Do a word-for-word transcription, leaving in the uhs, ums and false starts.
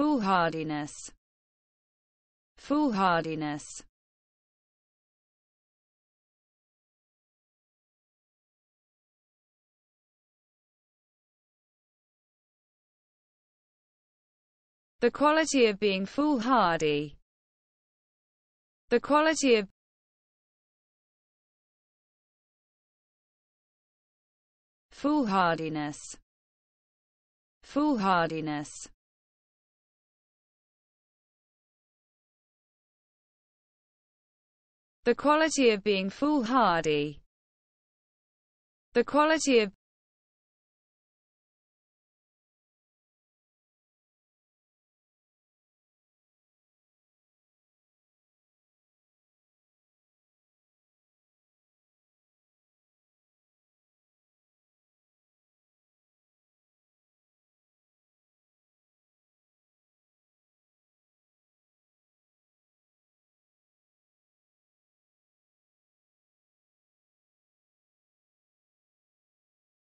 foolhardiness, foolhardiness, the quality of being foolhardy, the quality of foolhardiness, foolhardiness, the quality of being foolhardy, the quality of